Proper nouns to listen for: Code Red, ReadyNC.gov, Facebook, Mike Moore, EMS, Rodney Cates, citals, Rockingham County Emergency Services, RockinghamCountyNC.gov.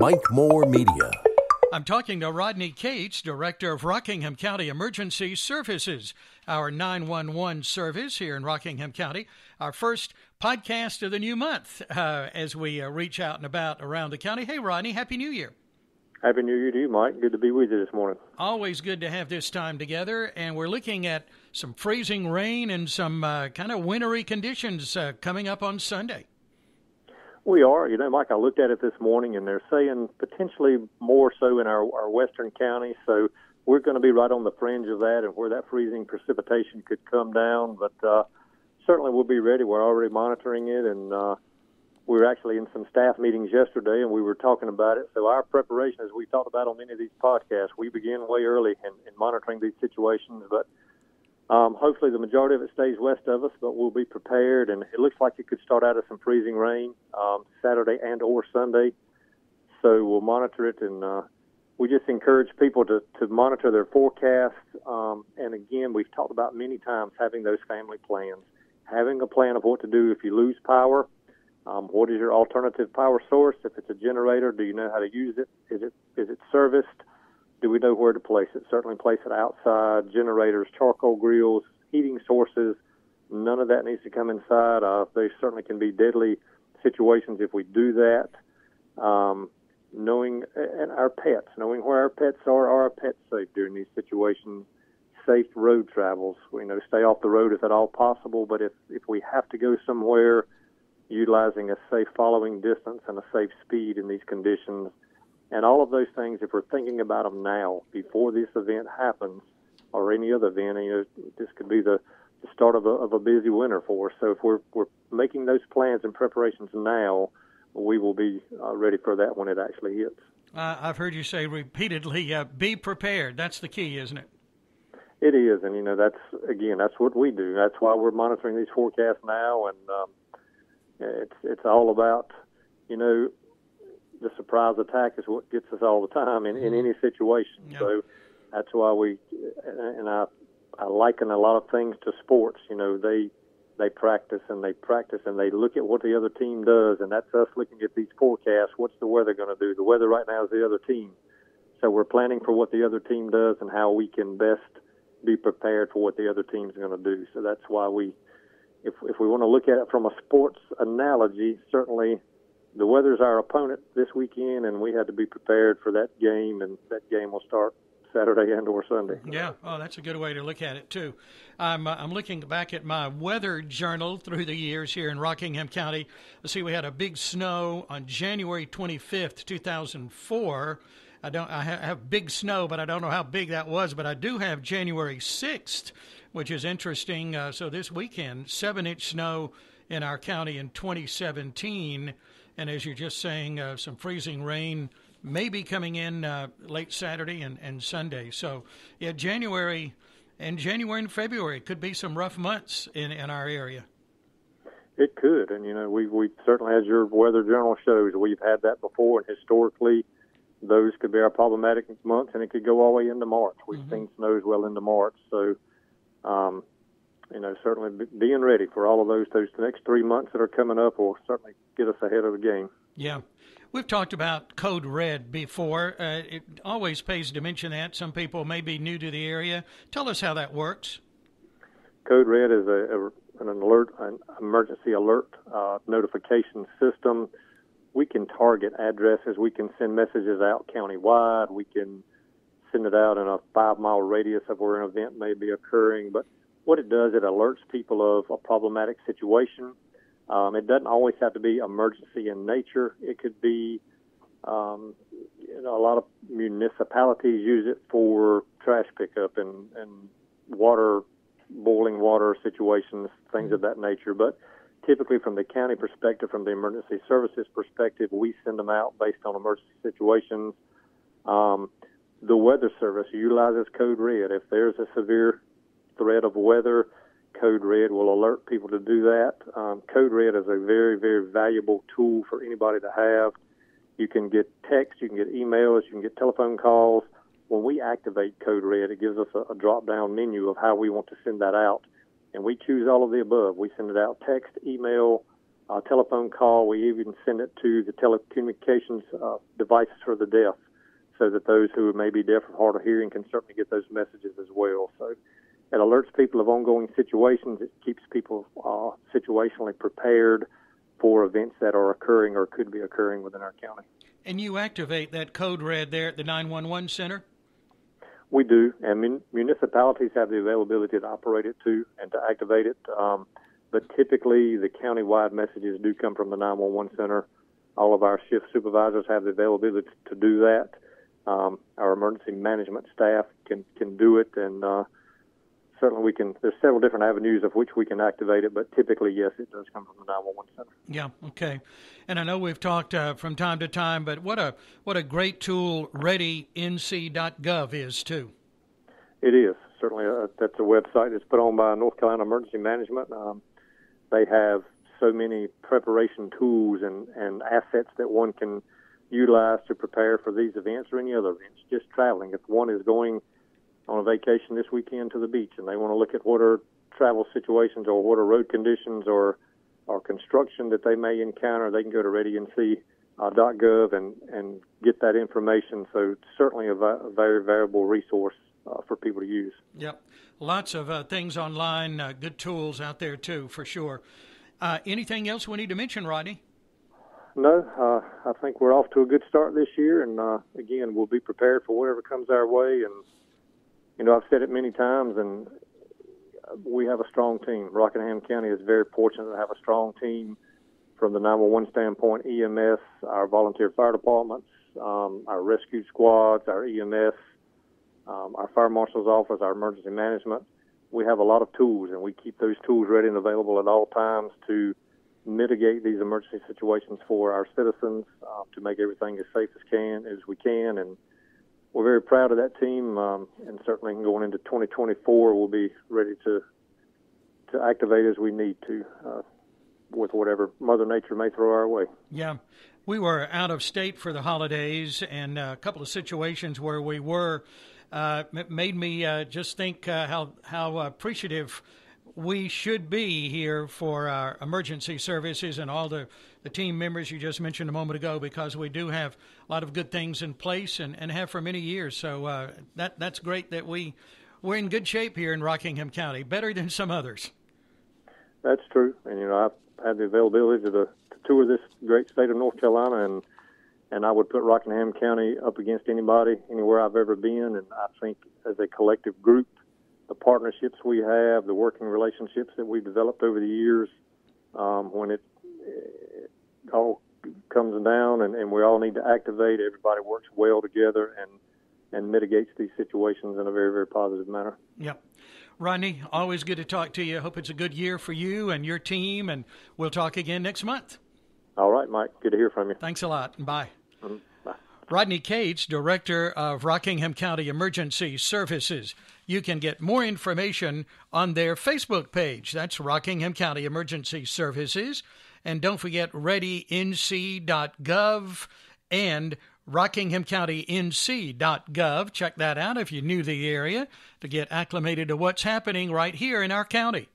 Mike Moore Media. I'm talking to Rodney Cates, Director of Rockingham County Emergency Services, our 911 service here in Rockingham County. Our first podcast of the new month as we reach out and about around the county. Hey, Rodney, Happy New Year. Happy New Year to you, Mike. Good to be with you this morning. Always good to have this time together, and we're looking at some freezing rain and some kind of wintry conditions coming up on Sunday. We are. You know, Mike, I looked at it this morning, and they're saying potentially more so in our western counties. So we're going to be right on the fringe of that and where that freezing precipitation could come down. But certainly we'll be ready. We're already monitoring it, and we were actually in some staff meetings yesterday, and we were talking about it. So our preparation, as we talked about on many of these podcasts, we begin way early in monitoring these situations. But hopefully the majority of it stays west of us, but we'll be prepared. And it looks like it could start out as some freezing rain Saturday and or Sunday. So we'll monitor it, and we just encourage people to monitor their forecasts. And, again, we've talked about many times having those family plans, having a plan of what to do if you lose power. What is your alternative power source? If it's a generator, do you know how to use it? Is it serviced? Do we know where to place it? Certainly place it outside, generators, charcoal grills, heating sources. None of that needs to come inside. They certainly can be deadly situations if we do that. Knowing and our pets, knowing where our pets are our pets safe during these situations? Safe road travels. We know stay off the road if at all possible, but if we have to go somewhere, utilizing a safe following distance and a safe speed in these conditions. And all of those things, if we're thinking about them now, before this event happens or any other event, you know, this could be the start of a busy winter for us. So if we're making those plans and preparations now, we will be ready for that when it actually hits. I've heard you say repeatedly, be prepared. That's the key, isn't it? It is, and, you know, that's what we do. That's why we're monitoring these forecasts now, and it's all about, you know, the surprise attack is what gets us all the time in any situation. Yep. So that's why I liken a lot of things to sports. You know, they practice and they look at what the other team does, and that's us looking at these forecasts. What's the weather going to do? The weather right now is the other team. So we're planning for what the other team does and how we can best be prepared for what the other team's going to do. So that's why we, if we want to look at it from a sports analogy, certainly the weather's our opponent this weekend, and we had to be prepared for that game, and that game will start Saturday and or Sunday. Yeah, oh, that's a good way to look at it, too. I'm looking back at my weather journal through the years here in Rockingham County. Let's see, we had a big snow on January 25th, 2004. I have big snow, but I don't know how big that was, but I do have January 6th, which is interesting. So this weekend, 7-inch snow in our county in 2017. And as you're just saying, some freezing rain may be coming in late Saturday and Sunday. So, yeah, January and February could be some rough months in our area. It could. And, you know, we certainly, as your weather journal shows, we've had that before. And historically, those could be our problematic months, and it could go all the way into March. We've seen snows well into March. So, you know, certainly being ready for all of those next 3 months that are coming up will certainly get us ahead of the game. Yeah. We've talked about Code Red before. It always pays to mention that. Some people may be new to the area. Tell us how that works. Code Red is an emergency alert notification system. We can target addresses. We can send messages out countywide. We can send it out in a 5-mile radius of where an event may be occurring. But what it does, it alerts people of a problematic situation. It doesn't always have to be emergency in nature. It could be, you know, a lot of municipalities use it for trash pickup and water, boiling water situations, things of that nature. But typically from the county perspective, from the emergency services perspective, we send them out based on emergency situations. The weather service utilizes Code Red. If there's a severe threat of weather, Code Red will alert people to do that. Code Red is a very, very valuable tool for anybody to have. You can get text, you can get emails, you can get telephone calls. When we activate Code Red, it gives us a drop-down menu of how we want to send that out, and we choose all of the above. We send it out text, email, telephone call. We even send it to the telecommunications devices for the deaf, so that those who may be deaf or hard of hearing can certainly get those messages as well. So it alerts people of ongoing situations. It keeps people situationally prepared for events that are occurring or could be occurring within our county. And you activate that Code Red there at the 911 center? We do, and municipalities have the availability to operate it too and to activate it. But typically, the county-wide messages do come from the 911 center. All of our shift supervisors have the availability to do that. Our emergency management staff can do it, and certainly we can. There's several different avenues of which we can activate it, but typically, yes, it does come from the 911 center. Yeah, okay. And I know we've talked from time to time, but what a great tool ReadyNC.gov is too. It is certainly that's a website that's put on by North Carolina Emergency Management. They have so many preparation tools and assets that one can utilize to prepare for these events or any other events. Just traveling, if one is going on a vacation this weekend to the beach and they want to look at what are travel situations or what are road conditions or construction that they may encounter, they can go to ReadyNC.gov and get that information. So it's certainly a very valuable resource for people to use. Yep. Lots of things online, good tools out there too, for sure. Anything else we need to mention, Rodney? No, I think we're off to a good start this year, and again, we'll be prepared for whatever comes our way. And you know, I've said it many times, and we have a strong team. Rockingham County is very fortunate to have a strong team from the 911 standpoint, EMS, our volunteer fire departments, our rescue squads, our EMS, our fire marshal's office, our emergency management. We have a lot of tools, and we keep those tools ready and available at all times to mitigate these emergency situations for our citizens, to make everything as safe as we can, and we're very proud of that team. And certainly, going into 2024, we'll be ready to activate as we need to with whatever Mother Nature may throw our way. Yeah, we were out of state for the holidays, and a couple of situations where we were made me just think how appreciative we should be here for our emergency services and all the team members you just mentioned a moment ago, because we do have a lot of good things in place and have for many years. So that's great that we're in good shape here in Rockingham County, better than some others. That's true. And, you know, I've had the availability to tour this great state of North Carolina, and I would put Rockingham County up against anybody, anywhere I've ever been. And I think as a collective group, the partnerships we have, the working relationships that we've developed over the years, when it all comes down and we all need to activate, everybody works well together and mitigates these situations in a very, very positive manner. Yep. Rodney, always good to talk to you. Hope it's a good year for you and your team, and we'll talk again next month. All right, Mike. Good to hear from you. Thanks a lot. Bye. Mm-hmm. Rodney Cates, Director of Rockingham County Emergency Services. You can get more information on their Facebook page. That's Rockingham County Emergency Services. And don't forget ReadyNC.gov and RockinghamCountyNC.gov. Check that out if you're new to the area to get acclimated to what's happening right here in our county.